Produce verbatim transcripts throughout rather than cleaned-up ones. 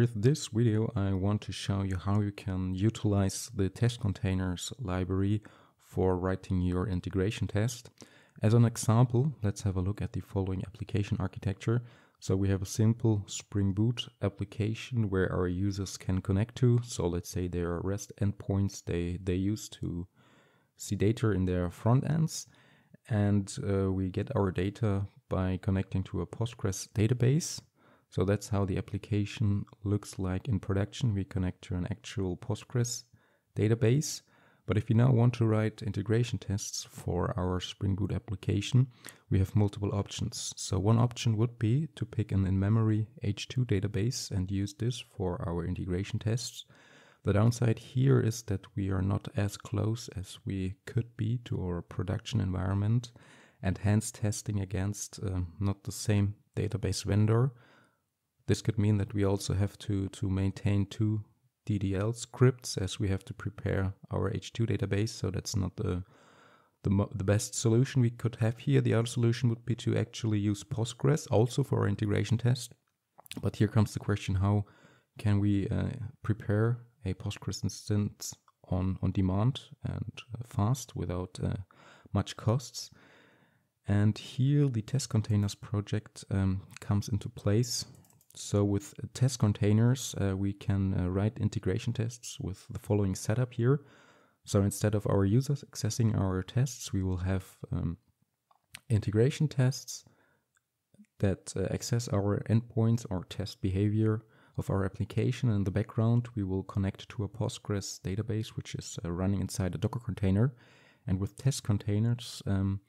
With this video, I want to show you how you can utilize the Testcontainers library for writing your integration test. As an example, let's have a look at the following application architecture. So we have a simple Spring Boot application where our users can connect to. So let's say there are REST endpoints they, they use to see data in their front ends. And uh, we get our data by connecting to a Postgres database. So that's how the application looks like in production. We connect to an actual Postgres database. But if you now want to write integration tests for our Spring Boot application, we have multiple options. So one option would be to pick an in-memory H two database and use this for our integration tests. The downside here is that we are not as close as we could be to our production environment, and hence testing against uh, not the same database vendor. This could mean that we also have to, to maintain two D D L scripts as we have to prepare our H two database, so that's not the, the, the best solution we could have here. The other solution would be to actually use Postgres also for our integration test. But here comes the question, how can we uh, prepare a Postgres instance on, on demand and fast without uh, much costs? And here the Testcontainers project um, comes into place. So with test containers, uh, we can uh, write integration tests with the following setup here. So instead of our users accessing our tests, we will have um, integration tests that uh, access our endpoints or test behavior of our application. In the background, we will connect to a Postgres database, which is uh, running inside a Docker container. And with test containers, um,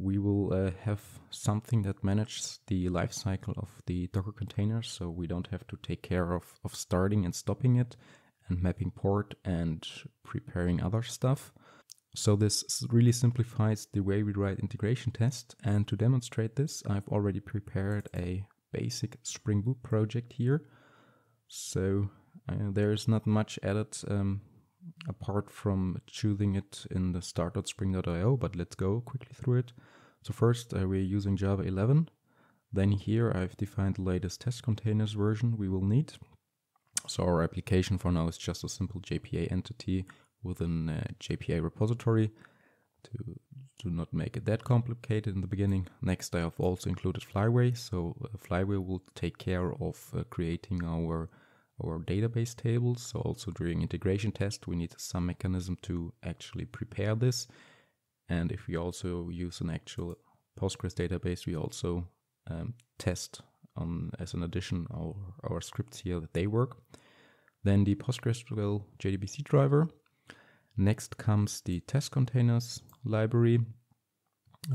we will uh, have something that manages the lifecycle of the Docker container, so we don't have to take care of, of starting and stopping it and mapping port and preparing other stuff. So this really simplifies the way we write integration tests. And to demonstrate this, I've already prepared a basic Spring Boot project here. So uh, there is not much added um, apart from choosing it in the start dot spring dot i o, but let's go quickly through it. So first uh, we're using Java eleven. Then here I've defined the latest test containers version we will need. So our application for now is just a simple J P A entity within a J P A repository to, to not make it that complicated in the beginning. Next, I have also included Flyway. So uh, Flyway will take care of uh, creating our Our database tables. So also during integration test, we need some mechanism to actually prepare this. And if we also use an actual Postgres database, we also um, test on as an addition our, our scripts here that they work. Then the PostgreSQL J D B C driver. Next comes the test containers library.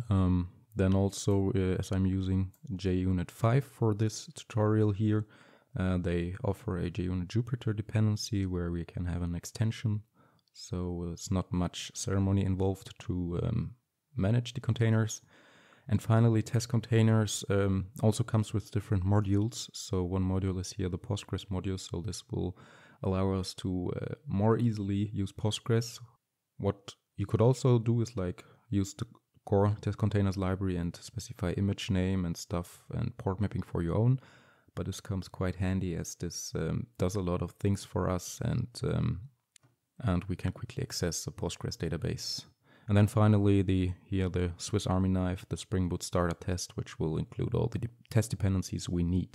Um, then also, uh, as I'm using JUnit five for this tutorial here, Uh, they offer a JUnit Jupyter dependency where we can have an extension. So it's not much ceremony involved to um, manage the containers. And finally, test containers um, also comes with different modules. So one module is here, the Postgres module. So this will allow us to uh, more easily use Postgres. What you could also do is like use the core test containers library and specify image name and stuff and port mapping for your own. But this comes quite handy as this um, does a lot of things for us, and um, and we can quickly access the Postgres database. And then finally, the here the Swiss Army knife, the Spring Boot Startup Test, which will include all the de test dependencies we need.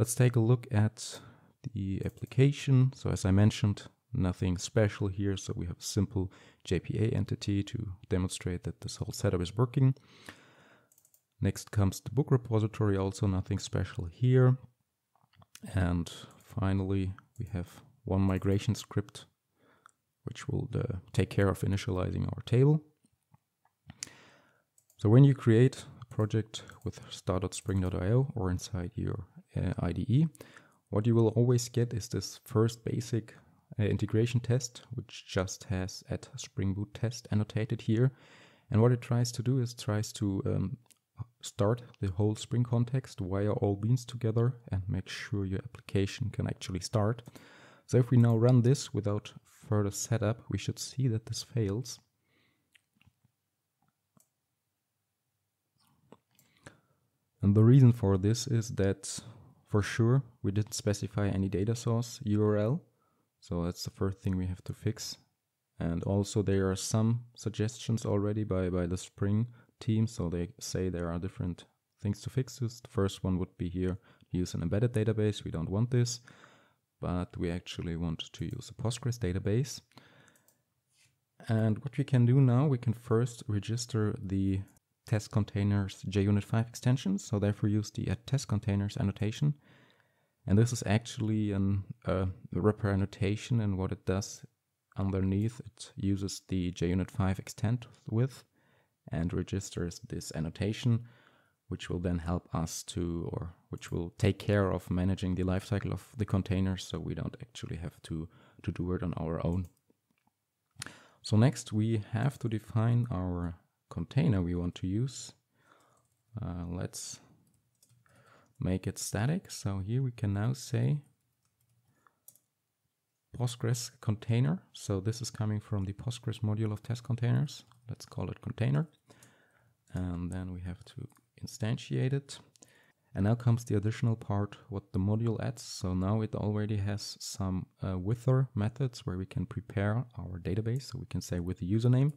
Let's take a look at the application. So as I mentioned, nothing special here. So we have a simple J P A entity to demonstrate that this whole setup is working. Next comes the book repository, also nothing special here. And finally, we have one migration script, which will uh, take care of initializing our table. So when you create a project with start dot spring dot i o or inside your uh, I D E, what you will always get is this first basic uh, integration test, which just has at Spring Boot test annotated here. And what it tries to do is tries to um, start the whole Spring context, wire all beans together, and make sure your application can actually start. So if we now run this without further setup, we should see that this fails. And the reason for this is that, For sure, we didn't specify any data source U R L. So that's the first thing we have to fix. And also there are some suggestions already by, by the Spring team. So they say there are different things to fix this. The first one would be here, use an embedded database. We don't want this, but we actually want to use a Postgres database. And what we can do now, we can first register the test containers J unit five extension, so therefore use the uh, test containers annotation. And this is actually an uh, wrapper annotation, and what it does underneath, it uses the J unit five extend with and registers this annotation, which will then help us to, or which will take care of managing the lifecycle of the containers, so we don't actually have to, to do it on our own. So next we have to define our container we want to use. Uh, let's make it static. So here we can now say Postgres container. So this is coming from the Postgres module of test containers. Let's call it container. And then we have to instantiate it. And now comes the additional part, what the module adds. So now it already has some uh, wither methods where we can prepare our database. So we can say with the username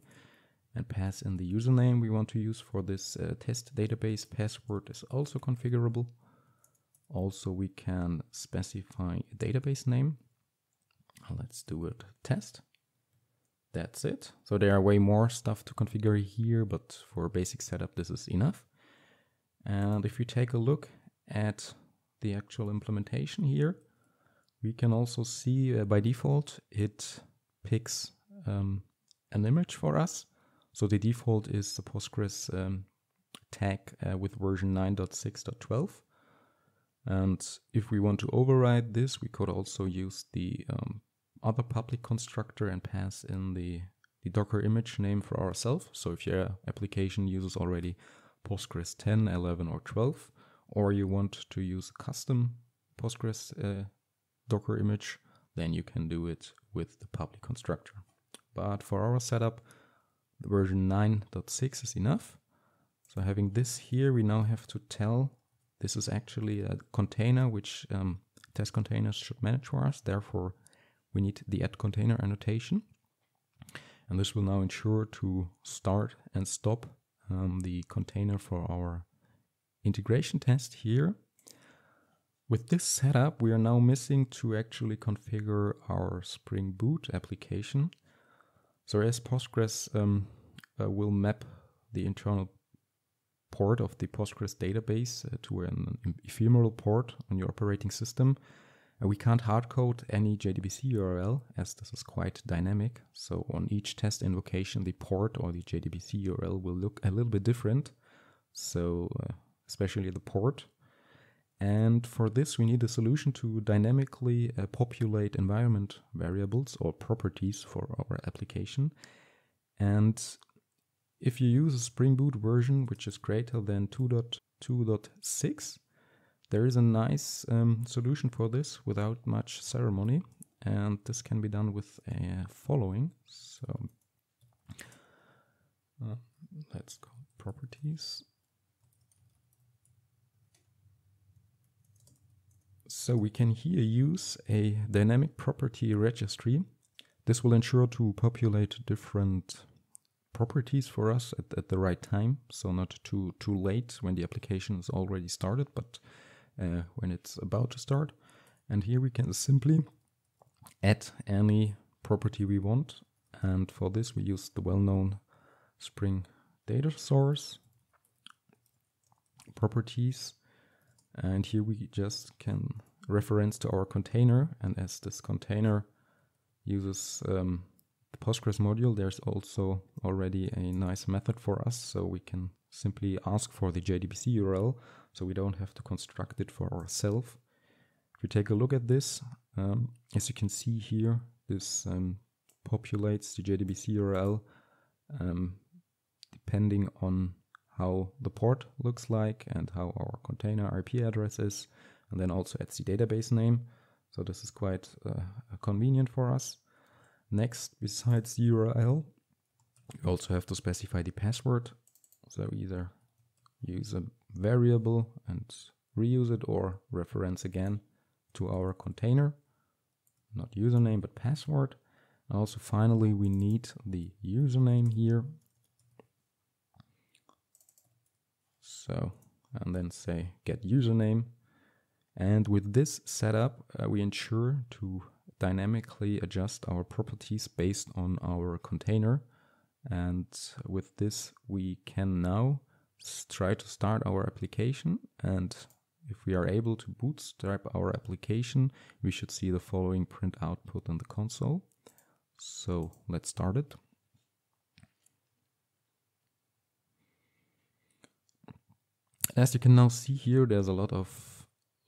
and pass in the username we want to use for this uh, test database. Password is also configurable. Also, we can specify a database name. Let's do it test. That's it. So there are way more stuff to configure here, but for basic setup, this is enough. And if we take a look at the actual implementation here, we can also see uh, by default, it picks um, an image for us. So the default is the Postgres um, tag uh, with version nine point six point twelve. And if we want to override this, we could also use the um, other public constructor and pass in the, the Docker image name for ourselves. So if your application uses already Postgres ten, eleven or twelve, or you want to use a custom Postgres uh, Docker image, then you can do it with the public constructor. But for our setup, the version nine point six is enough. So having this here, we now have to tell this is actually a container which um, test containers should manage for us. Therefore, we need the add container annotation. And this will now ensure to start and stop um, the container for our integration test here. With this setup, we are now missing to actually configure our Spring Boot application. So as Postgres um, uh, will map the internal port of the Postgres database uh, to an ephemeral port on your operating system, uh, we can't hardcode any J D B C U R L as this is quite dynamic. So on each test invocation, the port or the J D B C U R L will look a little bit different. So uh, especially the port. And for this, we need a solution to dynamically uh, populate environment variables or properties for our application. And if you use a Spring Boot version, which is greater than two point two point six, there is a nice um, solution for this without much ceremony. And this can be done with a following. So uh, let's go properties. So we can here use a dynamic property registry. This will ensure to populate different properties for us at, at the right time. So not too, too late when the application is already started, but uh, when it's about to start. And here we can simply add any property we want. And for this, we use the well-known Spring data source properties. And here we just can reference to our container. And as this container uses um, the Postgres module, there's also already a nice method for us. So we can simply ask for the J D B C U R L. So we don't have to construct it for ourselves. If we take a look at this, um, as you can see here, this um, populates the J D B C U R L um, depending on how the port looks like and how our container I P address is, and then also adds the database name. So this is quite uh, convenient for us. Next, besides the U R L, you also have to specify the password. So either use a variable and reuse it or reference again to our container, not username but password. And also finally we need the username here. So, and then say get username. And with this setup, uh, we ensure to dynamically adjust our properties based on our container. And with this, we can now try to start our application. And if we are able to bootstrap our application, we should see the following print output in the console. So let's start it. As you can now see here, there's a lot of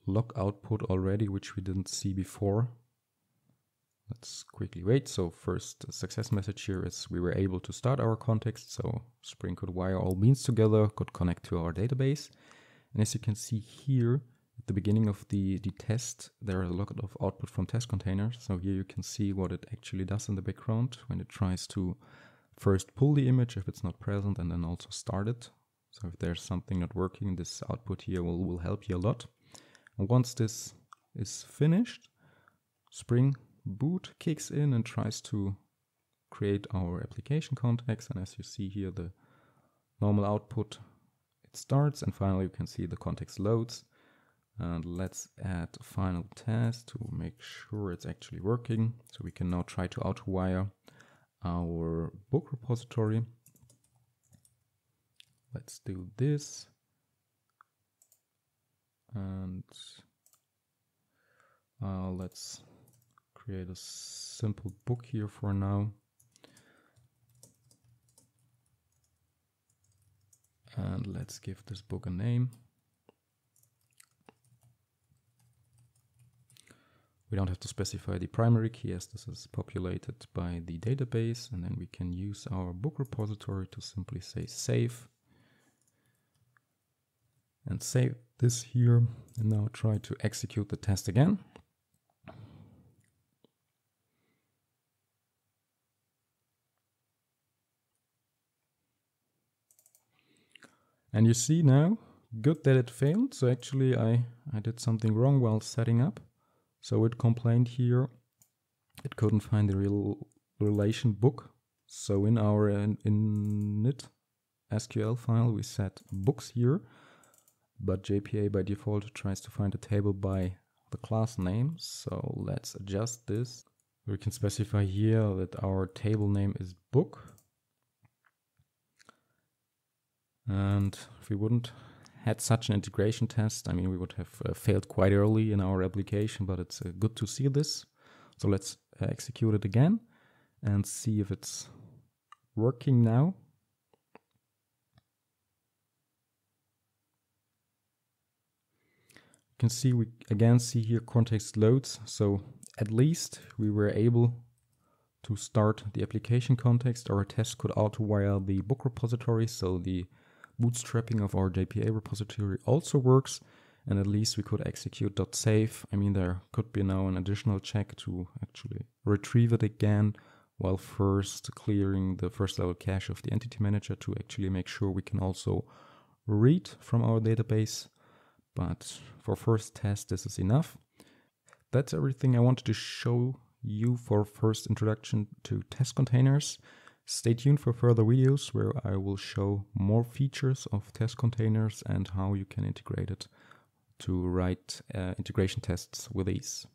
log output already, which we didn't see before. Let's quickly wait. So first success message here is we were able to start our context. So Spring could wire all beans together, could connect to our database. And as you can see here at the beginning of the, the test, there are a lot of output from test containers. So here you can see what it actually does in the background when it tries to first pull the image if it's not present and then also start it. So if there's something not working, this output here will, will help you a lot. Once this is finished, Spring Boot kicks in and tries to create our application context. And as you see here, the normal output, it starts. And finally, you can see the context loads. And let's add a final test to make sure it's actually working. So we can now try to auto-wire our book repository. Let's do this. And uh, let's create a simple book here for now. And let's give this book a name. We don't have to specify the primary key as this is populated by the database. And then we can use our book repository to simply say save. And save this here, and now try to execute the test again. And you see now, good that it failed. So actually I, I did something wrong while setting up. So it complained here, it couldn't find the real relation book. So in our in, init S Q L file, we set books here. But J P A by default tries to find a table by the class name. So let's adjust this. We can specify here that our table name is book. And if we wouldn't had such an integration test, I mean, we would have uh, failed quite early in our application, but it's uh, good to see this. So let's uh, execute it again and see if it's working now. Can see we again see here context loads, so at least we were able to start the application context. Our test could auto wire the book repository, so the bootstrapping of our J P A repository also works, and at least we could execute .save. I mean, there could be now an additional check to actually retrieve it again while first clearing the first level cache of the entity manager to actually make sure we can also read from our database. But for first test, this is enough. That's everything I wanted to show you for first introduction to test containers. Stay tuned for further videos where I will show more features of test containers and how you can integrate it to write uh, integration tests with ease.